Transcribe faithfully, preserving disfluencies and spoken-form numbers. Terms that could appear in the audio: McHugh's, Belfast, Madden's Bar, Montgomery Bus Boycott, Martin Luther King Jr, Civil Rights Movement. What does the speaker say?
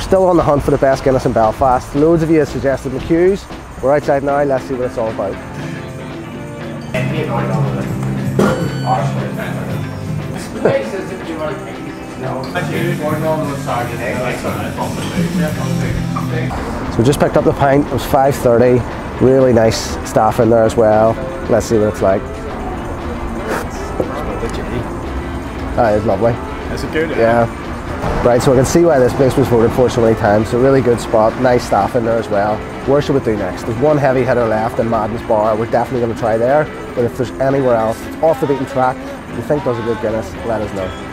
We're still on the hunt for the best Guinness in Belfast. Loads of you have suggested McHugh's. We're outside now, let's see what it's all about. So we just picked up the pint, it was five thirty, really nice staff in there as well. Let's see what it's like. That is lovely. Is it good? Yeah. Right, so I can see why this place was voted for so many times. It's a really good spot, nice staff in there as well. Where should we do next? There's one heavy hitter left in Madden's Bar. We're definitely going to try there, but if there's anywhere else, it's off the beaten track, you think there's a good Guinness, let us know.